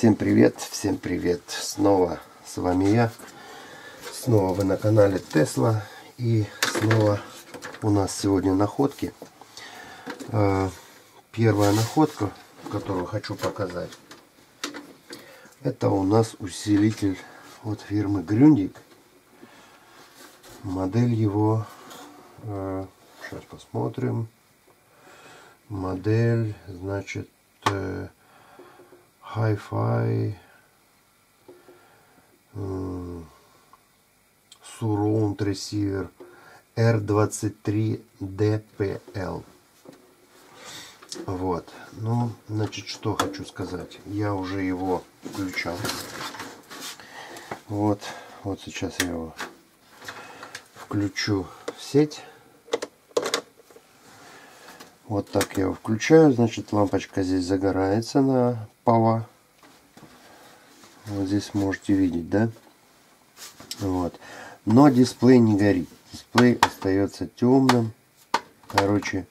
Всем привет, снова с вами я, снова вы на канале Тесла, и снова у нас сегодня находки. Первая находка, которую хочу показать, это у нас усилитель от фирмы Grundig, модель его, сейчас посмотрим, модель, значит, hi-fi surround receiver R23DPL. Вот, ну, значит, что хочу сказать. Я уже его включал. Вот сейчас я его включу в сеть. Вот так я его включаю. Значит, лампочка здесь загорается на ПАВА. Вот здесь можете видеть, да? Вот. Но дисплей не горит. Дисплей остается темным. Короче,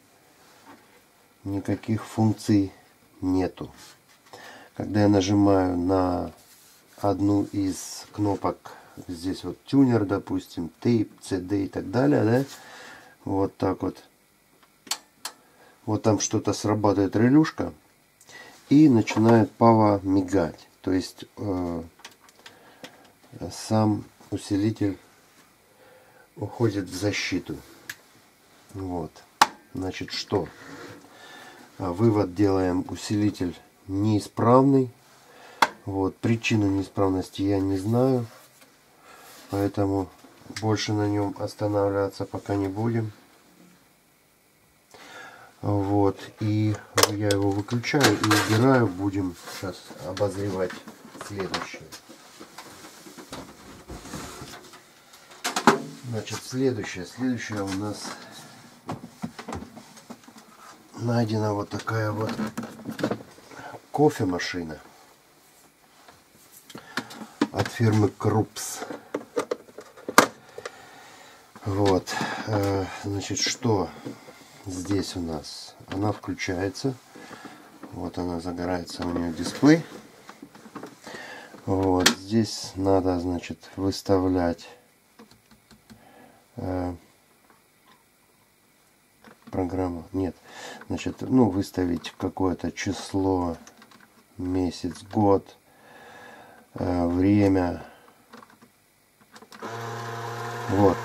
никаких функций нету. Когда я нажимаю на одну из кнопок, здесь вот тюнер, допустим, тейп, CD и так далее, да? Вот так вот. Вот там что-то срабатывает, релюшка, и начинает ПАВА мигать. То есть сам усилитель уходит в защиту. Вот. Значит, что? Вывод делаем: усилитель неисправный. Вот. Причину неисправности я не знаю, поэтому больше на нем останавливаться пока не будем. Вот, и я его выключаю и убираю. Будем сейчас обозревать следующее. Значит, следующее у нас найдена вот такая вот кофемашина от фирмы Krups. Вот, значит, что? Здесь у нас она включается, вот она загорается, у нее дисплей. Вот здесь надо, значит, выставлять программу, нет, значит, ну, выставить какое-то число, месяц, год, время. Вот.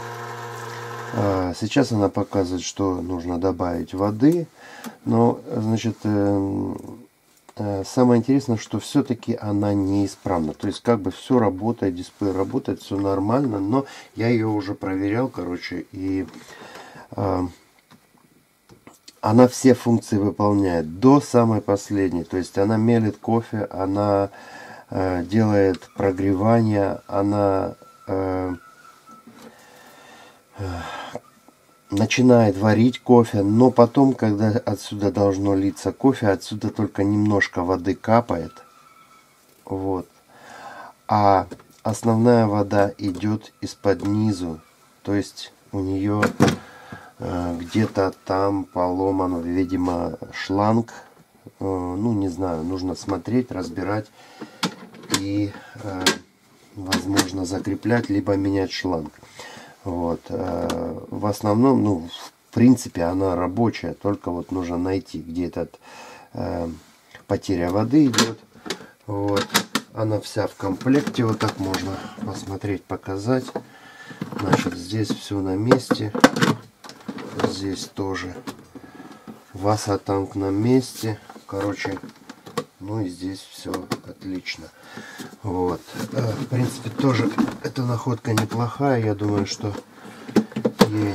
Сейчас она показывает, что нужно добавить воды. Но, значит, самое интересное, что все-таки она неисправна. То есть, как бы все работает, дисплей работает, все нормально. Но я ее уже проверял, короче, и она все функции выполняет до самой последней. То есть, она мелит кофе, она делает прогревание, она... начинает варить кофе, но потом, когда отсюда должно литься кофе, отсюда только немножко воды капает. Вот. А основная вода идет из-под низу. То есть у нее где-то там поломан, видимо, шланг. Ну, не знаю, нужно смотреть, разбирать и, возможно, закреплять, либо менять шланг. Вот. В основном, ну, в принципе, она рабочая, только вот нужно найти, где этот потеря воды идет. Вот. Она вся в комплекте, вот так можно посмотреть, показать. Значит, здесь все на месте, здесь тоже васатанк на месте, короче, ну и здесь все отлично. Вот. В принципе, тоже эта находка неплохая. Я думаю, что ей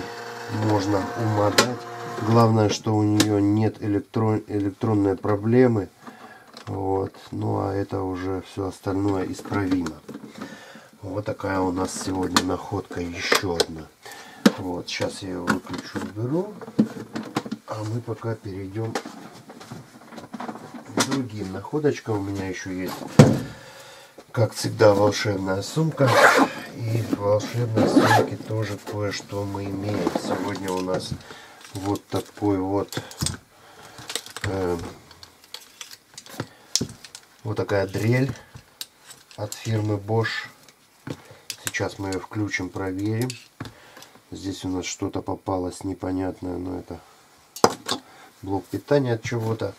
можно умотать. Главное, что у нее нет электронной проблемы. Вот. Ну, а это уже все остальное исправимо. Вот такая у нас сегодня находка еще одна. Вот. Сейчас я ее выключу, уберу. А мы пока перейдем к другим находочкам. У меня еще есть... Как всегда, волшебная сумка, и в волшебной сумке тоже кое-что мы имеем. Сегодня у нас вот такой вот Вот такая дрель от фирмы Bosch. Сейчас мы ее включим, проверим. Здесь у нас что-то попалось непонятное, но это блок питания от чего-то.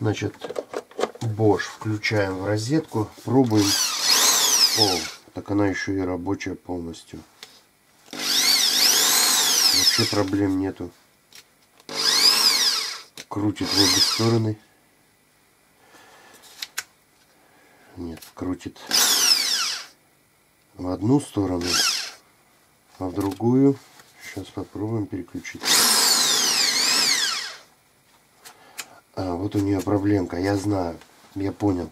Значит, Bosch включаем в розетку, пробуем. О, так она еще и рабочая полностью. Вообще проблем нету. Крутит в обе стороны. Нет, крутит в одну сторону, а в другую. Сейчас попробуем переключить. А, вот у нее проблемка, я знаю, я понял.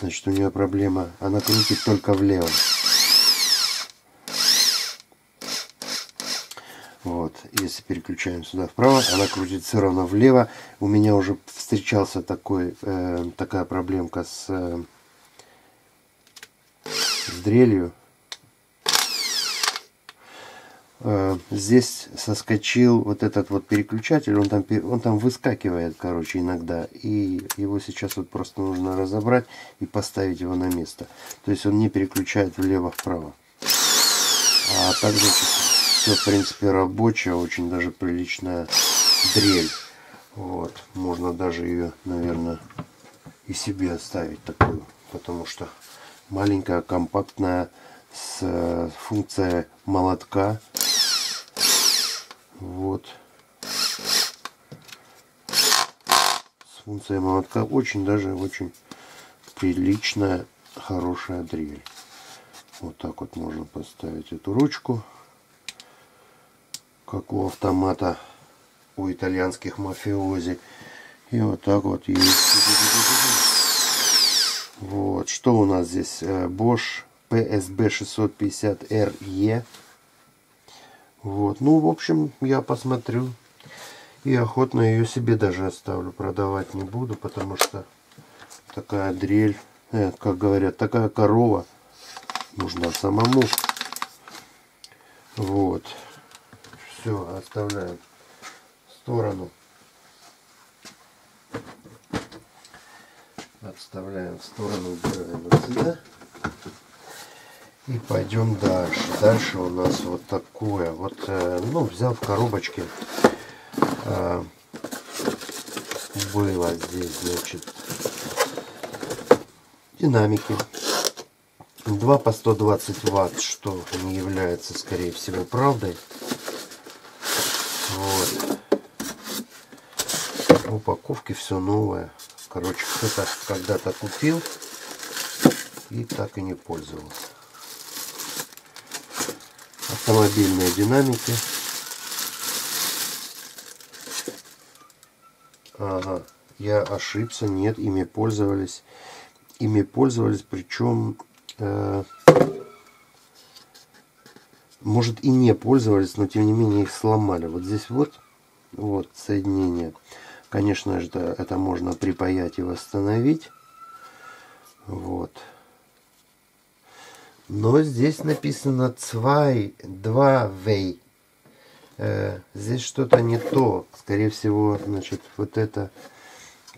Значит, у нее проблема, она крутит только влево. Вот, если переключаем сюда вправо, она крутит все равно влево. У меня уже встречался такой, такая проблемка с дрелью. Здесь соскочил вот этот вот переключатель, он там выскакивает, короче, иногда. И его сейчас вот просто нужно разобрать и поставить его на место. То есть он не переключает влево-вправо. А также все, в принципе, рабочая, очень даже приличная дрель. Вот, можно даже ее, наверное, и себе оставить такую, потому что маленькая, компактная, с функцией молотка. Вот. С функцией молотка очень даже очень приличная, хорошая дрель. Вот так вот можно поставить эту ручку, как у автомата, у итальянских мафиози. И вот так вот есть. Вот. Что у нас здесь? Bosch PSB 650RE. Вот, ну, в общем, я посмотрю и охотно ее себе даже оставлю, продавать не буду, потому что такая дрель, как говорят, такая корова нужна самому. Вот, все, оставляем в сторону. Отставляем в сторону, убираем вот сюда. И пойдем дальше. Дальше у нас вот такое. Вот, ну, взял в коробочке. Было здесь, значит, динамики. 2 по 120 Вт, что не является, скорее всего, правдой. Вот. В упаковке все новое. Короче, кто-то когда-то купил и так и не пользовался. Автомобильные динамики. Ага, я ошибся, нет, ими пользовались, причем может и не пользовались, но тем не менее их сломали. Вот здесь вот соединение, конечно же, это можно припаять и восстановить. Вот. Но здесь написано 2-way. Здесь что-то не то. Скорее всего, значит, вот это.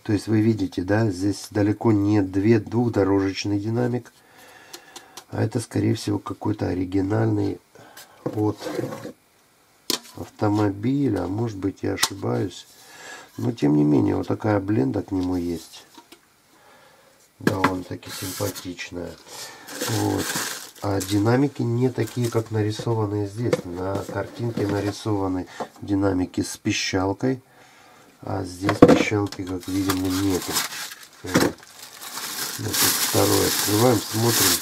То есть вы видите, да, здесь далеко не двухдорожечный динамик. А это, скорее всего, какой-то оригинальный от автомобиля. Может быть, я ошибаюсь. Но, тем не менее, вот такая бленда к нему есть. Довольно-таки симпатичная. Вот. А динамики не такие, как нарисованы здесь. На картинке нарисованы динамики с пищалкой, а здесь пищалки, как видимо, нету. Вот. Значит, второй открываем, смотрим.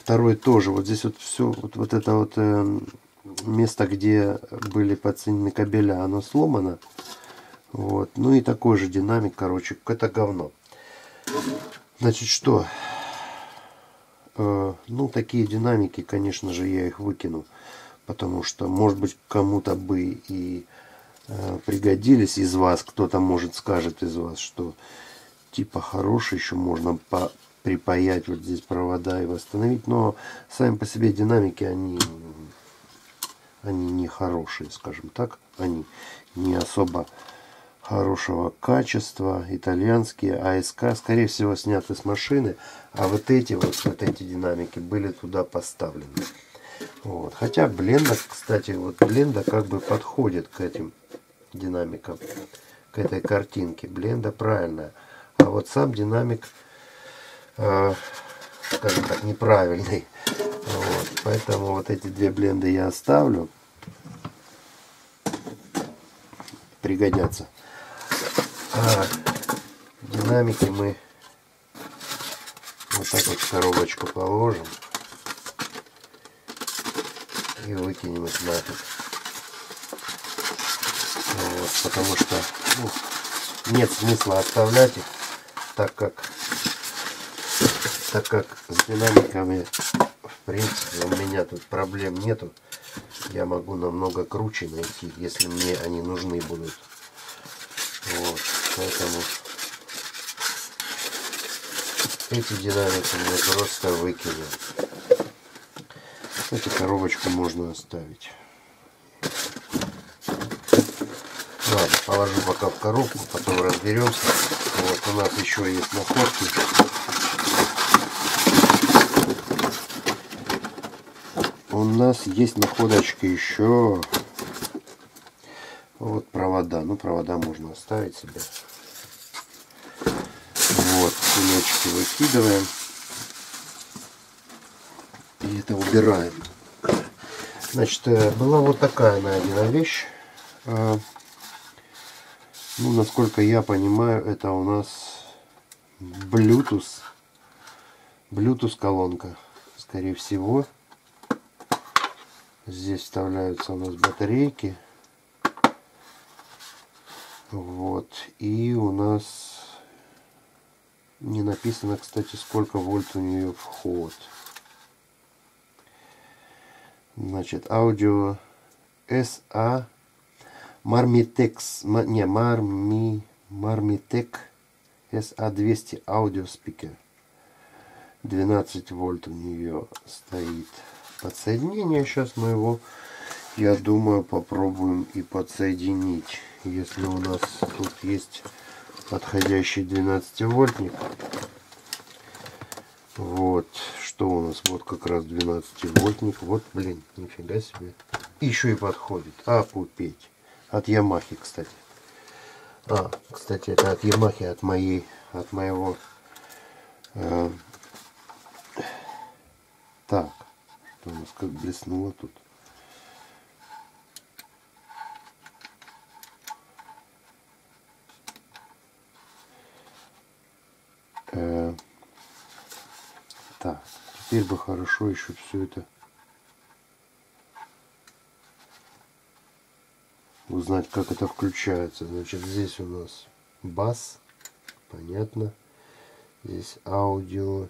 Второй тоже. Вот здесь вот все, вот это вот место, где были подсоединены кабеля, оно сломано. Вот. Ну и такой же динамик, короче, это говно. Значит, что? Ну, такие динамики, конечно же, я их выкину, потому что, может быть, кому-то бы и пригодились из вас. Кто-то, может, скажет из вас, что типа хороший, еще можно припаять вот здесь провода и восстановить, но сами по себе динамики, они не хорошие, скажем так, они не особо хорошего качества, итальянские, АСК, скорее всего, сняты с машины, а вот эти динамики были туда поставлены. Вот. Хотя бленда, кстати, вот бленда как бы подходит к этим динамикам, к этой картинке. Бленда правильная, а вот сам динамик, скажем так, неправильный. Вот. Поэтому вот эти две бленды я оставлю, пригодятся. А динамики мы вот так вот в коробочку положим и выкинем их нафиг. Вот, потому что нет смысла оставлять их, так как с динамиками в принципе у меня тут проблем нету. Я могу намного круче найти, если мне они нужны будут. Вот, поэтому эти динамики мы просто выкинем. Эту коробочку можно оставить. Ладно, положу пока в коробку, потом разберемся. Вот у нас еще есть находки. У нас есть находочки еще. Вот провода. Ну, провода можно оставить себе. Вот, кулечки выкидываем. И это убираем. Значит, была вот такая найдена вещь. Ну, насколько я понимаю, это у нас Bluetooth. Bluetooth колонка, скорее всего. Здесь вставляются у нас батарейки. Вот. И у нас не написано, кстати, сколько вольт у нее вход. Значит, аудио SA Marmitec SA200 аудиоспикер. 12 вольт у нее стоит. Подсоединение, сейчас мы его, я думаю, попробуем и подсоединить, если у нас тут есть подходящий 12 вольтник. Вот что у нас, вот как раз 12 вольтник. Вот, блин, нифига себе, еще и подходит. Опупеть. От Yamaha, кстати. Кстати, это от Yamaha, от моего так. У нас как блеснуло тут. Так, теперь бы хорошо еще все это узнать, как это включается. Значит, здесь у нас бас, понятно. Здесь аудио.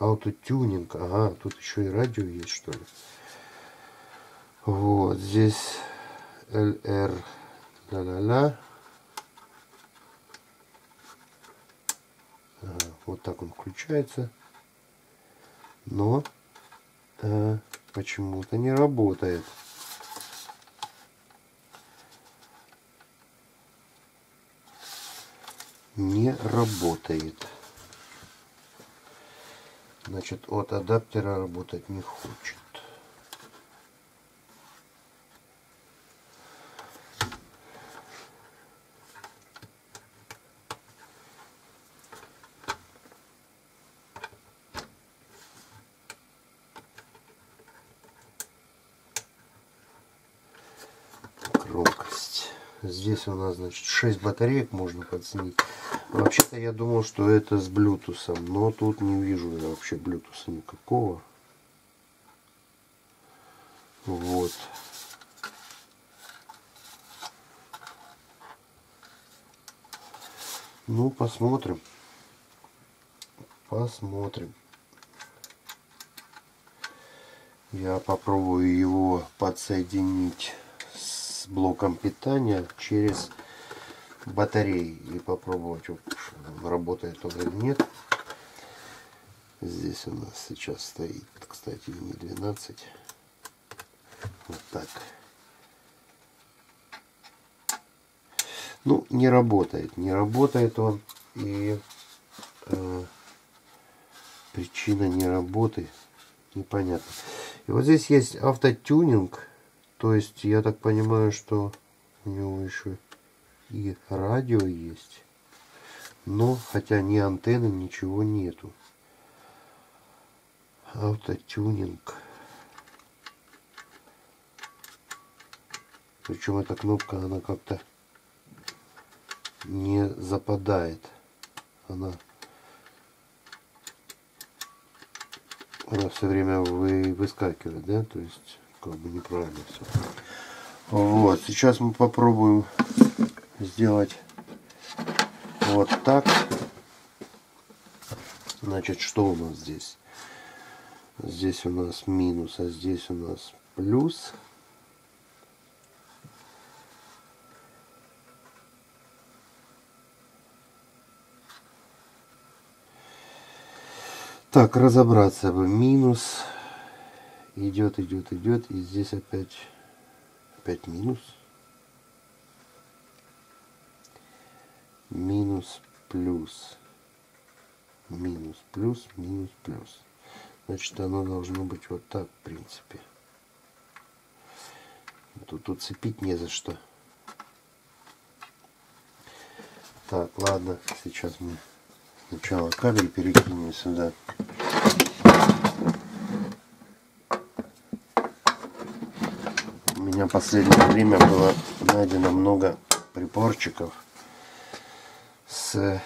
Аутотюнинг. Ага, тут еще и радио есть, что ли. Вот, здесь LR. Ла-ла-ла. Ага, вот так он включается. Но почему-то не работает. Не работает. Значит, от адаптера работать не хочет. Громкость. Здесь у нас, значит, 6 батареек можно подсоединить. Вообще-то я думал, что это с Bluetooth, но тут не вижу я вообще Bluetooth никакого. Вот. Ну, посмотрим. Посмотрим. Я попробую его подсоединить с блоком питания через батареи и попробовать, работает он или нет. Здесь у нас сейчас стоит, кстати, не 12, вот так. Ну, не работает. Не работает он. И причина не работы непонятна. И вот здесь есть автотюнинг. То есть, я так понимаю, что у него еще и радио есть. Но, хотя ни антенны, ничего нету. Автотюнинг. Причем эта кнопка, она как-то не западает. Она все время выскакивает, да? То есть, как бы неправильно все. Вот, сейчас мы попробуем сделать вот так. Значит, что у нас здесь? Здесь у нас минус, а здесь у нас плюс. Так, разобраться бы. Минус идет, идет, идет. И здесь опять минус. Минус, плюс. Минус, плюс, минус, плюс. Значит, оно должно быть вот так, в принципе. Тут уцепить не за что. Так, ладно, сейчас мы... Сначала кабель перекинем сюда. У меня в последнее время было найдено много приборчиков с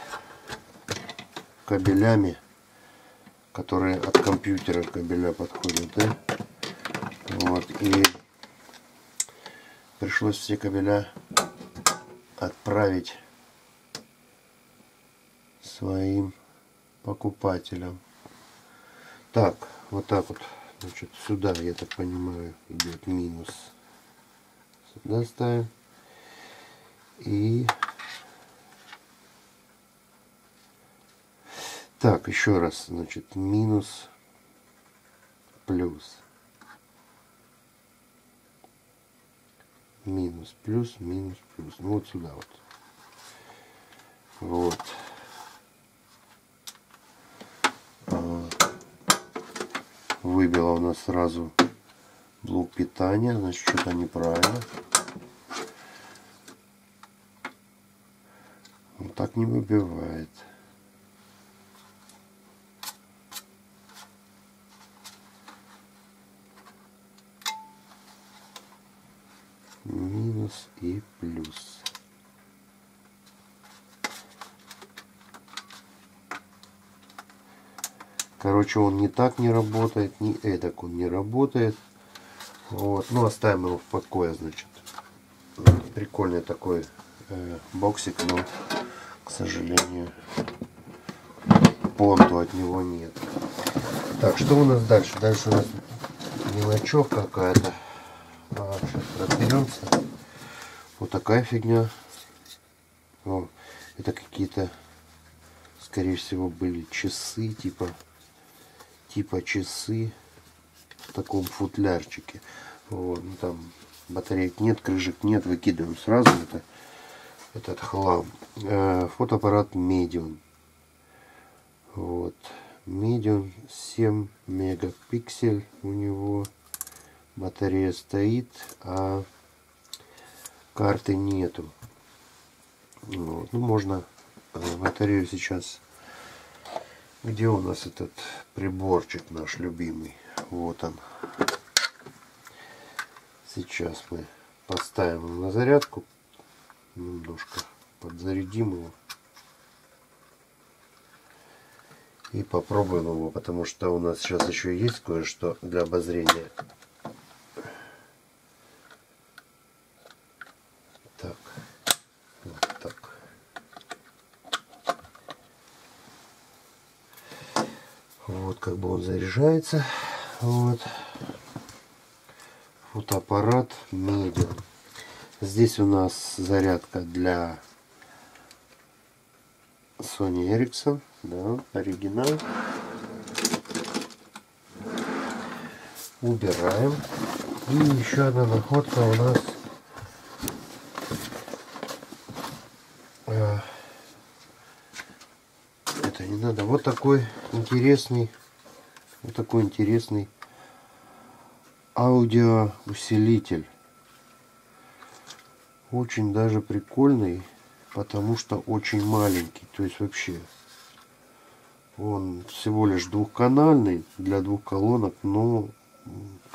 кабелями, которые от компьютера кабеля подходят, да? Вот, и пришлось все кабеля отправить своим покупателям. Так, вот так вот. Значит, сюда, я так понимаю, идет минус. Сюда ставим. И... Так, еще раз. Значит, минус, плюс. Минус, плюс, минус, плюс. Ну, вот сюда вот. Вот. Выбило у нас сразу блок питания, значит, что-то неправильно. Вот так не выбивает. Минус и плюс. Короче, он не так не работает, не эдак он не работает. Вот, ну оставим его в покое, значит. Прикольный такой боксик, но, к сожалению, понту от него нет. Так, что у нас дальше? Дальше у нас мелочевка какая-то. Сейчас разберемся. Вот такая фигня. О, это какие-то, скорее всего, были часы, типа часы в таком футлярчике. Вот, ну, там батареек нет, крышек нет, выкидываем сразу это, этот хлам. Фотоаппарат Medium. Вот, Medium 7 мегапиксель у него. Батарея стоит, а карты нету. Вот, ну, можно батарею сейчас. Где у нас этот приборчик наш любимый? Вот он. Сейчас мы поставим его на зарядку. Немножко подзарядим его. И попробуем его, потому что у нас сейчас еще есть кое-что для обозрения. Так. Вот так. Вот как бы он заряжается. Вот. Фотоаппарат Medium. Здесь у нас зарядка для Sony Ericsson. Да, оригинал. Убираем. И еще одна находка у нас. это не надо. Вот такой интересный, аудиоусилитель. Очень даже прикольный, потому что очень маленький. То есть вообще он всего лишь двухканальный для двух колонок, но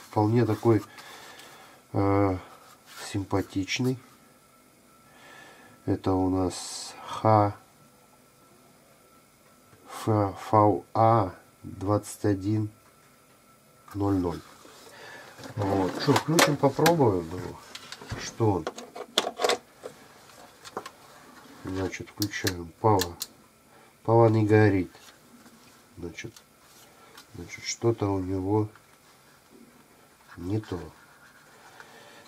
вполне такой симпатичный. Это у нас HFA 2100. Вот. Что, включим, попробуем его. Что он? Значит, включаем. Пава не горит. Значит, что-то у него не то.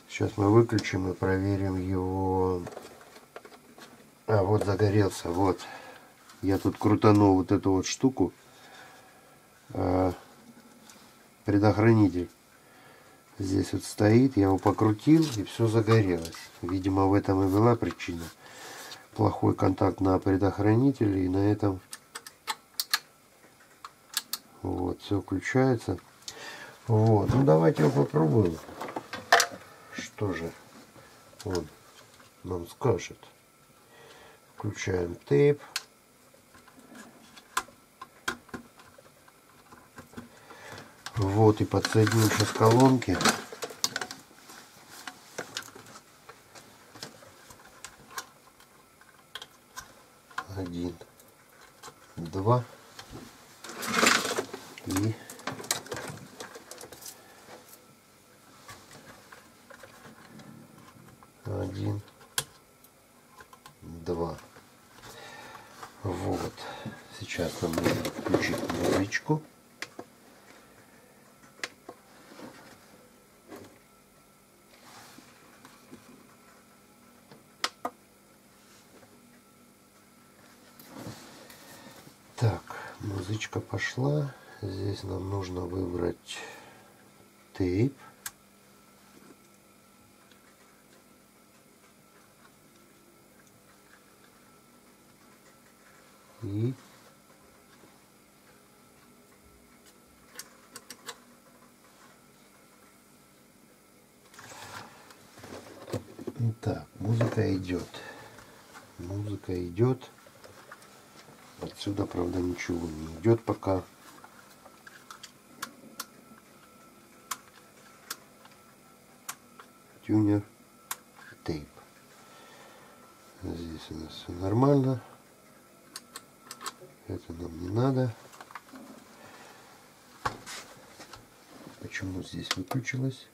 Сейчас мы выключим и проверим его. А, вот загорелся, вот. Я тут крутанул вот эту вот штуку. Предохранитель. Здесь вот стоит, я его покрутил, и все загорелось. Видимо, в этом и была причина. Плохой контакт на предохранителе, и на этом вот все включается. Вот, ну давайте его попробуем. Что же он нам скажет? Включаем тейп. Вот, и подсоединим сейчас колонки. Один, два и один, два. Вот. Сейчас нам нужно включить музычку. Так, музычка пошла. Здесь нам нужно выбрать тейп. И так, музыка идет. Отсюда, правда, ничего не идет пока. Тюнер, тейп. Здесь у нас все нормально. Это нам не надо. Почему здесь выключилось?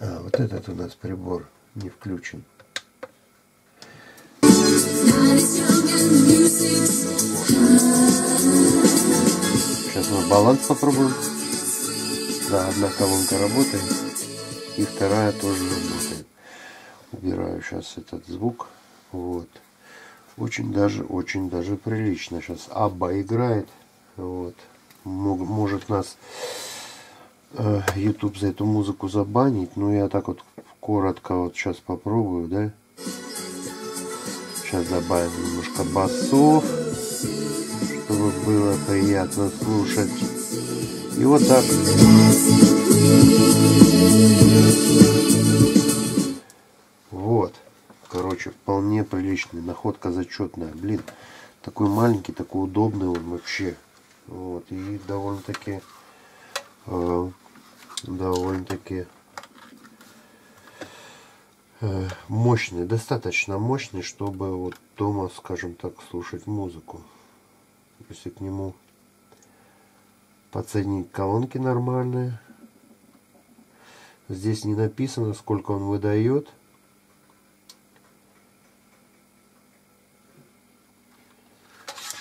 А, вот этот у нас прибор не включен. Сейчас мы баланс попробуем. Да, одна колонка работает, и вторая тоже работает. Убираю сейчас этот звук. Вот. Очень даже прилично. Сейчас Абба играет. Вот. Может нас YouTube за эту музыку забанить. Но я так вот коротко вот сейчас попробую, да? Сейчас добавим немножко басов, чтобы было приятно слушать. И вот так. Вот. Короче, вполне приличный. Находка зачетная. Блин, такой маленький, такой удобный он вообще. Вот. И довольно-таки... мощный. Достаточно мощный, чтобы вот дома, скажем так, слушать музыку. Если к нему... подсоединить колонки нормальные. Здесь не написано, сколько он выдает.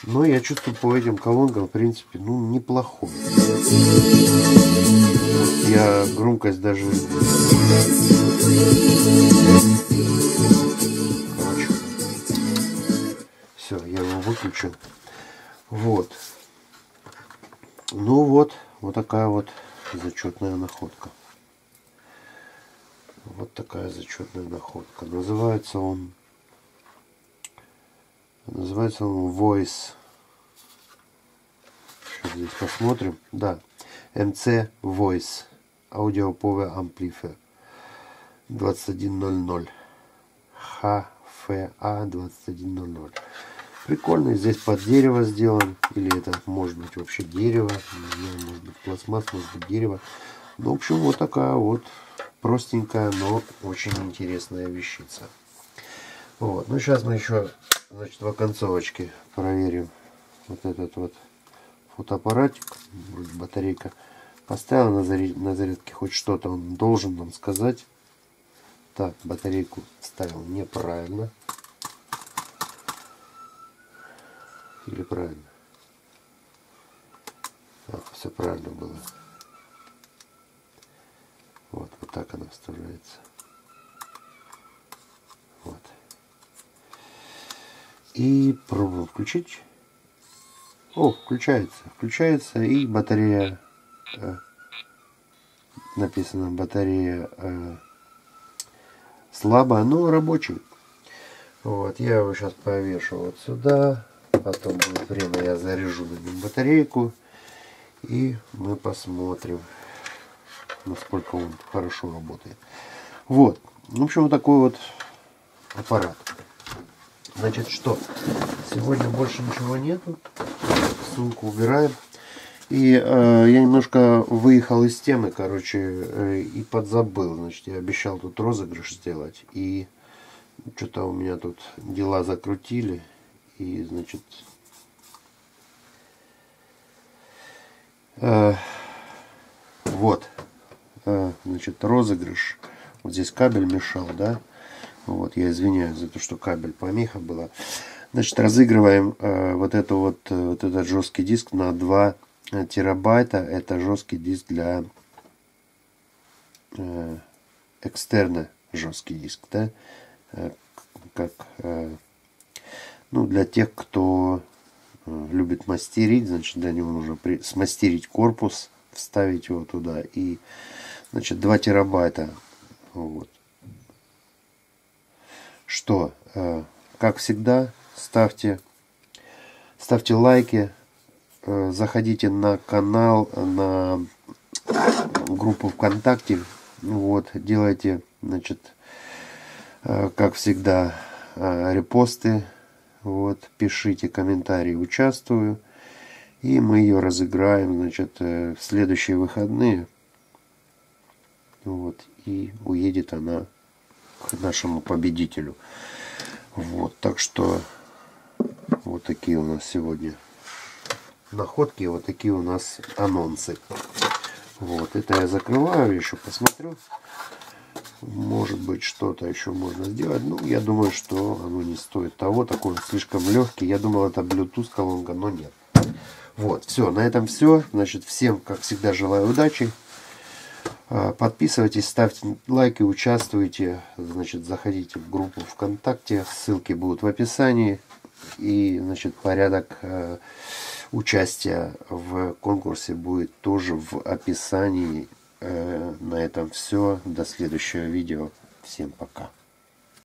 Но я чувствую по этим колонкам, в принципе, ну, неплохой. Я громкость даже... Короче. Все, я его выключил. Вот. Ну вот, вот такая вот зачетная находка. Вот такая зачетная находка. Называется он Voice. Сейчас здесь посмотрим. Да, MC Voice. Аудиоповый амплифер 2100. HFA 2100. Прикольный, здесь под дерево сделан. Или это может быть вообще дерево. Не знаю, может быть пластмасс, может быть дерево. Ну, в общем, вот такая вот простенькая, но очень интересная вещица. Вот. Ну, сейчас мы еще, значит, в оконцовочке проверим вот этот вот фотоаппаратик. Вроде батарейка поставила на зарядке, хоть что-то он должен нам сказать. Так, батарейку ставил неправильно. Или правильно? Так, все правильно было. Вот, вот так она вставляется. Вот. И пробуем включить. О, включается. Включается, и батарея... написано, батарея слабо, но рабочий. Вот, я его сейчас повешу вот сюда. Потом будет время, я заряжу на нем батарейку, и мы посмотрим, насколько он хорошо работает. Вот, в общем, вот такой вот аппарат. Значит, что, сегодня больше ничего нету, сумку убираем. И я немножко выехал из темы, короче, и подзабыл. Значит, я обещал тут розыгрыш сделать, и что-то у меня тут дела закрутили. И, значит, вот, значит, розыгрыш. Вот здесь кабель мешал, да? Вот, я извиняюсь за то, что кабель помеха была. Значит, разыгрываем вот этот жесткий диск на 2 терабайта. Это жесткий диск для экстерна, жесткий диск, да? Ну, для тех, кто любит мастерить, значит, для него нужно смастерить корпус, вставить его туда. И, значит, 2 терабайта. Вот. Что, как всегда, ставьте лайки, заходите на канал, на группу ВКонтакте. Вот, делайте, значит, как всегда, репосты. Вот, пишите комментарии, участвую, и мы ее разыграем, значит, в следующие выходные. Вот, и уедет она к нашему победителю. Вот, так что вот такие у нас сегодня находки, вот такие у нас анонсы. Вот, это я закрываю, еще посмотрю. Может быть, что-то еще можно сделать. Ну, я думаю, что оно не стоит того. Такой слишком легкий. Я думал, это Bluetooth колонка, но нет. Вот, все. На этом все. Значит, всем, как всегда, желаю удачи. Подписывайтесь, ставьте лайки, участвуйте. Значит, заходите в группу ВКонтакте. Ссылки будут в описании. И, значит, порядок участия в конкурсе будет тоже в описании. На этом все. До следующего видео. Всем пока.